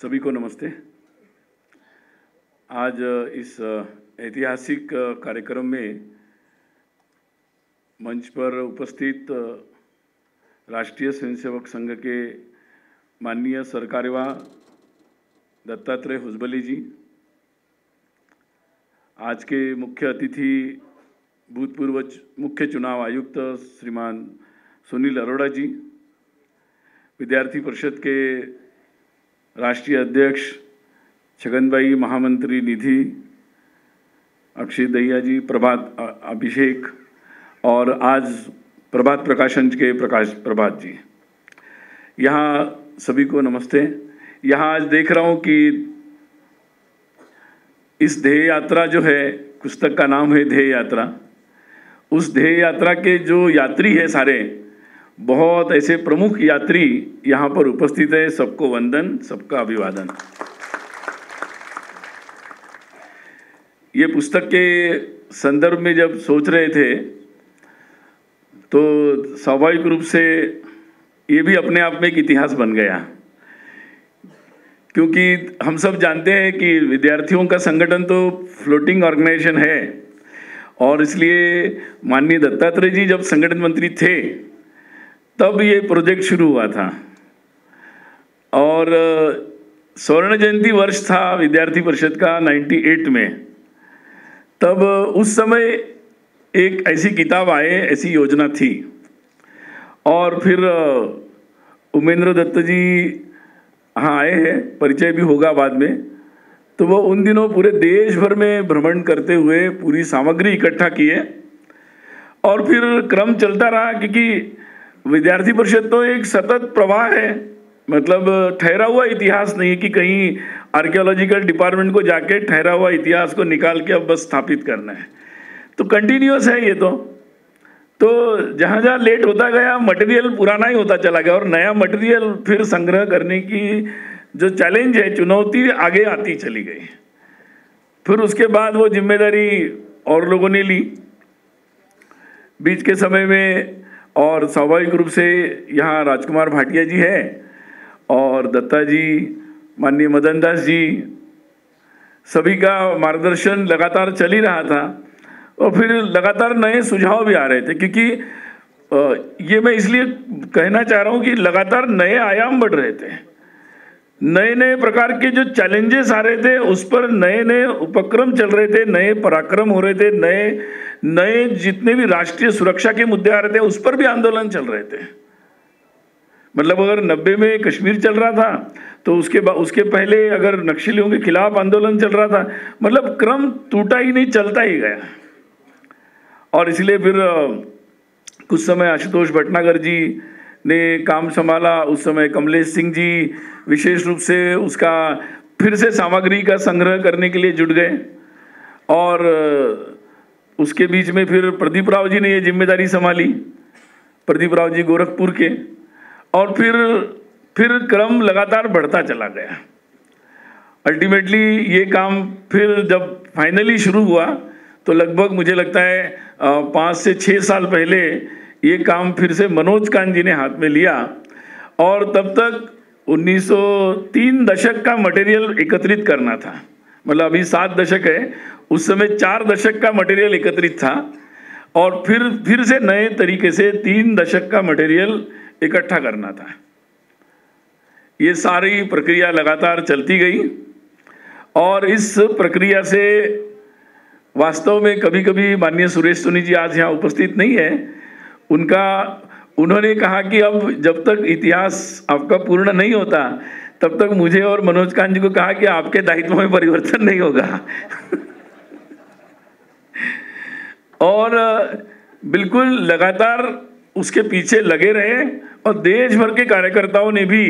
सभी को नमस्ते। आज इस ऐतिहासिक कार्यक्रम में मंच पर उपस्थित राष्ट्रीय स्वयंसेवक संघ के माननीय सरकार्यवा दत्तात्रेय होसबाले जी, आज के मुख्य अतिथि भूतपूर्व मुख्य चुनाव आयुक्त श्रीमान सुनील अरोड़ा जी, विद्यार्थी परिषद के राष्ट्रीय अध्यक्ष छगनभाई, महामंत्री निधि, अक्षय दयाजी, प्रभात अभिषेक और आज प्रभात प्रकाशन के प्रकाश प्रभात जी, यहाँ सभी को नमस्ते। यहाँ आज देख रहा हूँ कि इस ध्येय यात्रा जो है, पुस्तक का नाम है ध्येय यात्रा, उस ध्येय यात्रा के जो यात्री है सारे बहुत ऐसे प्रमुख यात्री यहाँ पर उपस्थित है। सबको वंदन, सबका अभिवादन। ये पुस्तक के संदर्भ में जब सोच रहे थे तो स्वाभाविक रूप से ये भी अपने आप में एक इतिहास बन गया, क्योंकि हम सब जानते हैं कि विद्यार्थियों का संगठन तो फ्लोटिंग ऑर्गेनाइजेशन है और इसलिए माननीय दत्तात्रेय जी जब संगठन मंत्री थे तब ये प्रोजेक्ट शुरू हुआ था और स्वर्ण जयंती वर्ष था विद्यार्थी परिषद का 98 में। तब उस समय एक ऐसी किताब आए, ऐसी योजना थी और फिर उमेंद्र दत्त जी हाँ आए हैं, परिचय भी होगा बाद में। तो वो उन दिनों पूरे देश भर में भ्रमण करते हुए पूरी सामग्री इकट्ठा किए और फिर क्रम चलता रहा, क्योंकि विद्यार्थी परिषद तो एक सतत प्रवाह है, मतलब ठहरा हुआ इतिहास नहीं है कि कहीं आर्कियोलॉजिकल डिपार्टमेंट को जाके ठहरा हुआ इतिहास को निकाल के अब बस स्थापित करना है, तो कंटिन्यूअस है ये। तो जहाँ जहाँ लेट होता गया मटेरियल पुराना ही होता चला गया और नया मटेरियल फिर संग्रह करने की जो चैलेंज है, चुनौती आगे आती चली गई। फिर उसके बाद वो जिम्मेदारी और लोगों ने ली बीच के समय में और स्वाभाविक रूप से यहाँ राजकुमार भाटिया जी है और दत्ता जी, माननीय मदनदास जी, सभी का मार्गदर्शन लगातार चल ही रहा था और फिर लगातार नए सुझाव भी आ रहे थे, क्योंकि ये मैं इसलिए कहना चाह रहा हूँ कि लगातार नए आयाम बढ़ रहे थे, नए नए प्रकार के जो चैलेंजेस आ रहे थे उस पर नए नए उपक्रम चल रहे थे, नए पराक्रम हो रहे थे, नए जितने भी राष्ट्रीय सुरक्षा के मुद्दे आ रहे थे उस पर भी आंदोलन चल रहे थे। मतलब अगर 90 में कश्मीर चल रहा था तो उसके पहले अगर नक्सलियों के खिलाफ आंदोलन चल रहा था, मतलब क्रम टूटा ही नहीं, चलता ही गया। और इसलिए फिर कुछ समय आशुतोष भटनागर जी ने काम संभाला, उस समय कमलेश सिंह जी विशेष रूप से उसका फिर से सामग्री का संग्रह करने के लिए जुट गए और उसके बीच में फिर प्रदीप राव जी ने ये जिम्मेदारी संभाली, प्रदीप राव जी गोरखपुर के, और फिर क्रम लगातार बढ़ता चला गया। अल्टीमेटली ये काम फिर जब फाइनली शुरू हुआ तो लगभग मुझे लगता है 5 से 6 साल पहले ये काम फिर से मनोज कांजी ने हाथ में लिया और तब तक 1903 दशक का मटेरियल एकत्रित करना था। मतलब अभी 7 दशक है, उस समय 4 दशक का मटेरियल एकत्रित था और फिर से नए तरीके से 3 दशक का मटेरियल इकट्ठा करना था। ये सारी प्रक्रिया लगातार चलती गई और इस प्रक्रिया से वास्तव में कभी कभी माननीय सुरेश सोनी जी आज यहाँ उपस्थित नहीं है, उन्होंने कहा कि अब जब तक इतिहास आपका पूर्ण नहीं होता तब तक मुझे और मनोज कांजी को कहा कि आपके दायित्व में परिवर्तन नहीं होगा और बिल्कुल लगातार उसके पीछे लगे रहे और देश भर के कार्यकर्ताओं ने भी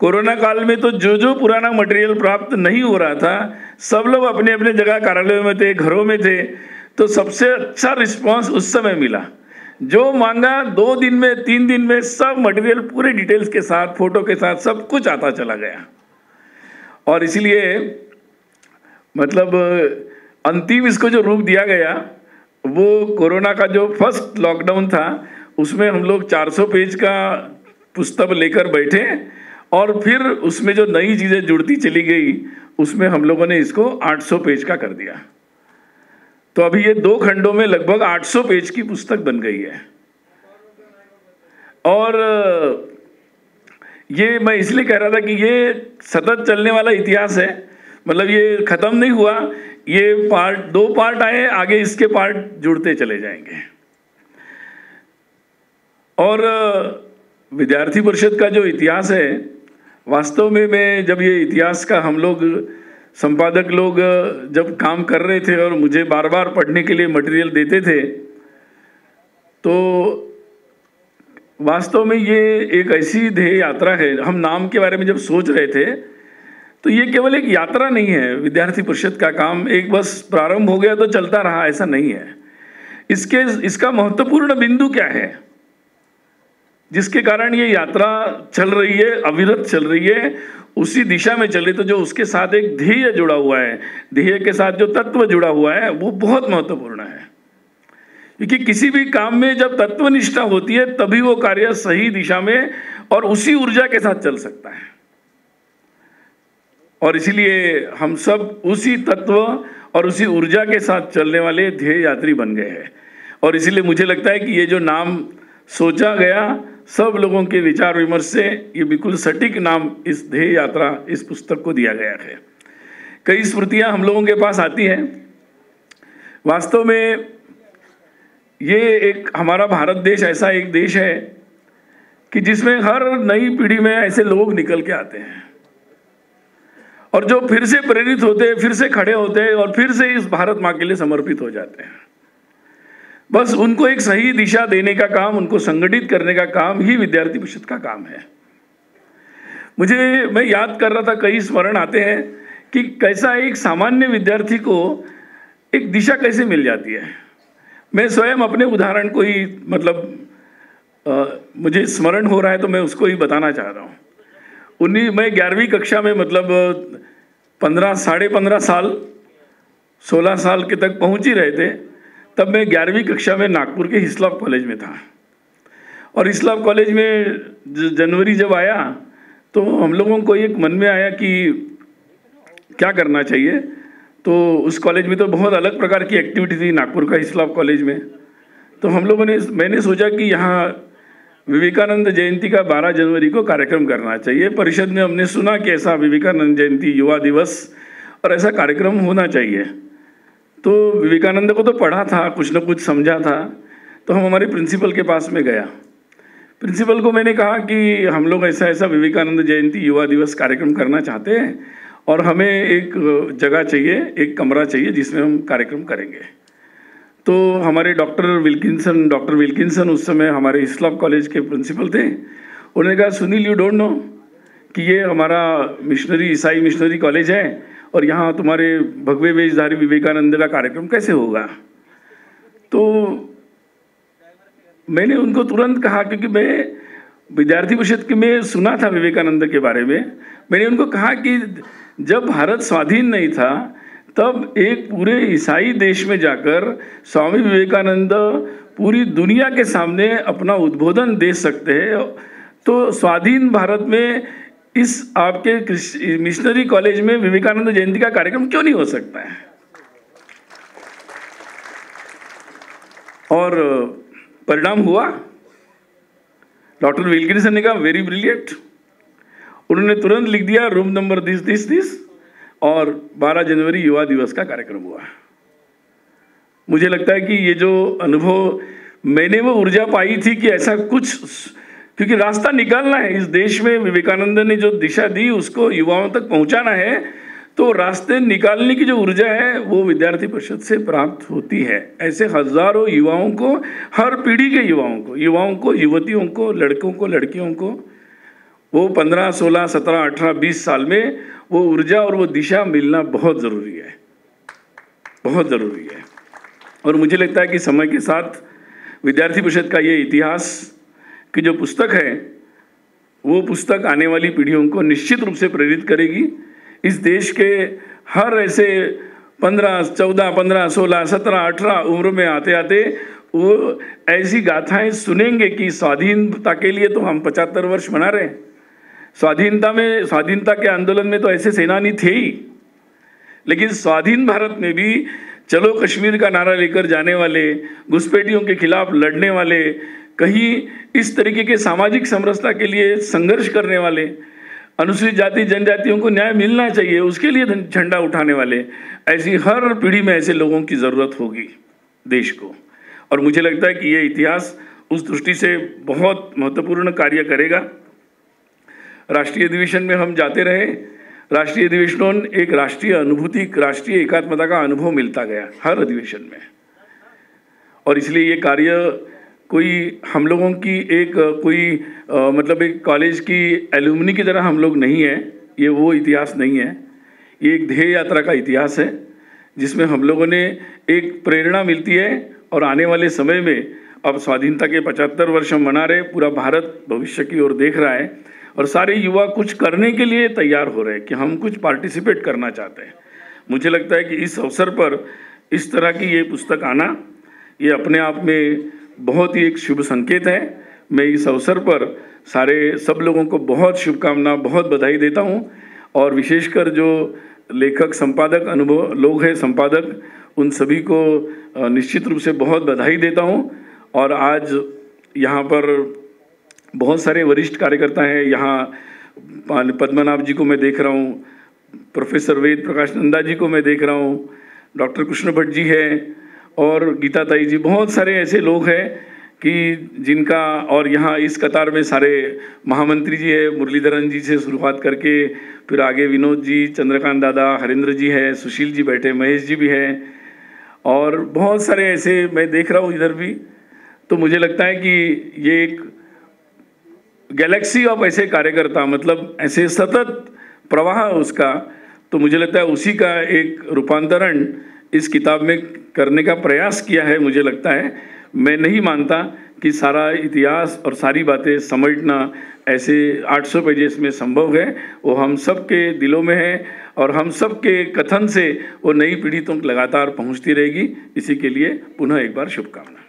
कोरोना काल में तो जो जो पुराना मटेरियल प्राप्त नहीं हो रहा था, सब लोग अपने अपने जगह कार्यालयों में थे, घरों में थे, तो सबसे अच्छा रिस्पॉन्स उस समय मिला। जो मांगा 2 दिन में 3 दिन में सब मटेरियल पूरे डिटेल्स के साथ, फोटो के साथ सब कुछ आता चला गया और इसलिए मतलब अंतिम इसको जो रूप दिया गया वो कोरोना का जो फर्स्ट लॉकडाउन था उसमें हम लोग 400 पेज का पुस्तक लेकर बैठे और फिर उसमें जो नई चीज़ें जुड़ती चली गई उसमें हम लोगों ने इसको 800 पेज का कर दिया। तो अभी ये दो खंडों में लगभग 800 पेज की पुस्तक बन गई है। और ये मैं इसलिए कह रहा था कि ये सतत चलने वाला इतिहास है, मतलब ये ख़त्म नहीं हुआ। ये पार्ट, दो पार्ट आए, आगे इसके पार्ट जुड़ते चले जाएंगे। और विद्यार्थी परिषद का जो इतिहास है, वास्तव में मैं जब ये इतिहास का हम लोग संपादक लोग जब काम कर रहे थे और मुझे बार बार पढ़ने के लिए मटेरियल देते थे, तो वास्तव में ये एक ऐसी ध्येय यात्रा है। हम नाम के बारे में जब सोच रहे थे तो ये केवल एक यात्रा नहीं है। विद्यार्थी परिषद का काम एक बस प्रारंभ हो गया तो चलता रहा, ऐसा नहीं है। इसका महत्वपूर्ण बिंदु क्या है जिसके कारण ये यात्रा चल रही है, अविरत चल रही है, उसी दिशा में चल रही। तो जो उसके साथ एक ध्येय जुड़ा हुआ है, ध्येय के साथ जो तत्व जुड़ा हुआ है, वो बहुत महत्वपूर्ण है। क्योंकि किसी भी काम में जब तत्वनिष्ठा होती है तभी वो कार्य सही दिशा में और उसी ऊर्जा के साथ चल सकता है। और इसीलिए हम सब उसी तत्व और उसी ऊर्जा के साथ चलने वाले ध्येय यात्री बन गए हैं। और इसीलिए मुझे लगता है कि ये जो नाम सोचा गया, सब लोगों के विचार विमर्श से ये बिल्कुल सटीक नाम इस ध्येय यात्रा, इस पुस्तक को दिया गया है। कई स्मृतियाँ हम लोगों के पास आती हैं। वास्तव में ये एक हमारा भारत देश ऐसा एक देश है कि जिसमें हर नई पीढ़ी में ऐसे लोग निकल के आते हैं और जो फिर से प्रेरित होते हैं, फिर से खड़े होते हैं और फिर से इस भारत माँ के लिए समर्पित हो जाते हैं। बस उनको एक सही दिशा देने का काम, उनको संगठित करने का काम ही विद्यार्थी परिषद का काम है। मैं याद कर रहा था, कई स्मरण आते हैं कि कैसा एक सामान्य विद्यार्थी को एक दिशा कैसे मिल जाती है। मैं स्वयं अपने उदाहरण को ही, मुझे स्मरण हो रहा है तो मैं उसको ही बताना चाह रहा हूँ। मैं 11वीं कक्षा में, 15 साढ़े 15 साल 16 साल के तक पहुँच ही रहे थे, तब मैं 11वीं कक्षा में नागपुर के हिसलाब कॉलेज में था। और हिसलाब कॉलेज में जनवरी जब आया तो हम लोगों को एक मन में आया कि क्या करना चाहिए। तो उस कॉलेज में तो बहुत अलग प्रकार की एक्टिविटी थी नागपुर का हिसलाब कॉलेज में। तो मैंने सोचा कि यहाँ विवेकानंद जयंती का 12 जनवरी को कार्यक्रम करना चाहिए। परिषद में हमने सुना कि ऐसा विवेकानंद जयंती, युवा दिवस, और ऐसा कार्यक्रम होना चाहिए। तो विवेकानंद को तो पढ़ा था, कुछ ना कुछ समझा था। तो हम हमारे प्रिंसिपल के पास में गया। प्रिंसिपल को मैंने कहा कि हम लोग ऐसा विवेकानंद जयंती युवा दिवस कार्यक्रम करना चाहते हैं और हमें एक जगह चाहिए, एक कमरा चाहिए जिसमें हम कार्यक्रम करेंगे। तो हमारे डॉक्टर विल्किंसन उस समय हमारे हिसलाब कॉलेज के प्रिंसिपल थे। उन्होंने कहा, सुनील, यू डोंट नो कि ये हमारा ईसाई मिशनरी कॉलेज है और यहाँ तुम्हारे भगवे वेशधारी विवेकानंद का कार्यक्रम कैसे होगा। तो मैंने उनको तुरंत कहा, क्योंकि मैं विद्यार्थी परिषद के में सुना था विवेकानंद के बारे में। मैंने उनको कहा कि जब भारत स्वाधीन नहीं था तब एक पूरे ईसाई देश में जाकर स्वामी विवेकानंद पूरी दुनिया के सामने अपना उद्बोधन दे सकते हैं। तो स्वाधीन भारत में इस आपके मिशनरी कॉलेज में विवेकानंद जयंती का कार्यक्रम क्यों नहीं हो सकता है। और परिणाम हुआ, डॉक्टर विल्किंसन ने कहा, वेरी ब्रिलियंट। उन्होंने तुरंत लिख दिया रूम नंबर 30 और 12 जनवरी युवा दिवस का कार्यक्रम हुआ। मुझे लगता है कि ये जो अनुभव मैंने, वो ऊर्जा पाई थी कि ऐसा कुछ, क्योंकि रास्ता निकालना है इस देश में। विवेकानंद ने जो दिशा दी उसको युवाओं तक पहुंचाना है, तो रास्ते निकालने की जो ऊर्जा है वो विद्यार्थी परिषद से प्राप्त होती है। ऐसे हजारों युवाओं को, हर पीढ़ी के युवाओं को, युवतियों को, लड़कों को, लड़कियों को, वो 15, 16, 17, 18, 20 साल में वो ऊर्जा और वो दिशा मिलना बहुत ज़रूरी है, बहुत ज़रूरी है। और मुझे लगता है कि समय के साथ विद्यार्थी परिषद का ये इतिहास कि जो पुस्तक है, वो पुस्तक आने वाली पीढ़ियों को निश्चित रूप से प्रेरित करेगी। इस देश के हर ऐसे 15, 14, 15, 16, 17, 18 उम्र में आते आते वो ऐसी गाथाएं सुनेंगे कि स्वाधीनता के लिए तो हम 75 वर्ष मना रहे हैं, स्वाधीनता के आंदोलन में तो ऐसे सेनानी थे ही, लेकिन स्वाधीन भारत में भी चलो कश्मीर का नारा लेकर जाने वाले, घुसपैठियों के खिलाफ लड़ने वाले, कहीं इस तरीके के सामाजिक समरसता के लिए संघर्ष करने वाले, अनुसूचित जाति जनजातियों को न्याय मिलना चाहिए उसके लिए झंडा उठाने वाले, ऐसी हर पीढ़ी में ऐसे लोगों की ज़रूरत होगी देश को। और मुझे लगता है कि ये इतिहास उस दृष्टि से बहुत महत्वपूर्ण कार्य करेगा। राष्ट्रीय अधिवेशन में हम जाते रहे, राष्ट्रीय अधिवेशनों एक राष्ट्रीय अनुभूति, राष्ट्रीय एकात्मता का अनुभव मिलता गया हर अधिवेशन में। और इसलिए ये कार्य कोई हम लोगों की एक कोई मतलब एक कॉलेज की एलुमनी की तरह हम लोग नहीं है, ये वो इतिहास नहीं है, ये एक ध्येय यात्रा का इतिहास है जिसमें हम लोगों ने एक प्रेरणा मिलती है। और आने वाले समय में अब स्वाधीनता के 75 वर्ष मना रहे, पूरा भारत भविष्य की ओर देख रहा है और सारे युवा कुछ करने के लिए तैयार हो रहे हैं कि हम कुछ पार्टिसिपेट करना चाहते हैं। मुझे लगता है कि इस अवसर पर इस तरह की ये पुस्तक आना ये अपने आप में बहुत ही एक शुभ संकेत है। मैं इस अवसर पर सारे सब लोगों को बहुत शुभकामना, बहुत बधाई देता हूँ। और विशेषकर जो लेखक संपादक अनुभव लोग हैं, संपादक, उन सभी को निश्चित रूप से बहुत बधाई देता हूँ। और आज यहाँ पर बहुत सारे वरिष्ठ कार्यकर्ता हैं, यहाँ पद्मनाभ जी को मैं देख रहा हूँ, प्रोफेसर वेद प्रकाश नंदा जी को मैं देख रहा हूँ, डॉक्टर कृष्ण भट्ट जी हैं और गीता ताई जी, बहुत सारे ऐसे लोग हैं कि जिनका, और यहाँ इस कतार में सारे महामंत्री जी है, मुरलीधरन जी से शुरुआत करके फिर आगे विनोद जी, चंद्रकांत दादा, हरेंद्र जी है, सुशील जी बैठे, महेश जी भी हैं और बहुत सारे ऐसे मैं देख रहा हूँ इधर भी। तो मुझे लगता है कि ये एक गैलेक्सी ऑफ ऐसे कार्यकर्ता, मतलब ऐसे सतत प्रवाह उसका, तो मुझे लगता है उसी का एक रूपांतरण इस किताब में करने का प्रयास किया है। मुझे लगता है, मैं नहीं मानता कि सारा इतिहास और सारी बातें समेटना ऐसे 800 पेजेस में संभव है, वो हम सब के दिलों में है और हम सब के कथन से वो नई पीढ़ी तक लगातार पहुंचती रहेगी। इसी के लिए पुनः एक बार शुभकामनाएं।